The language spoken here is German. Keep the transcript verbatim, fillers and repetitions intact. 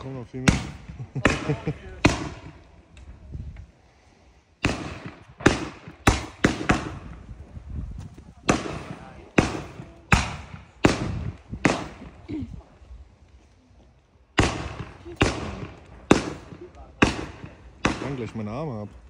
kommt noch viel mehr. Ich kann gleich meine Arme ab.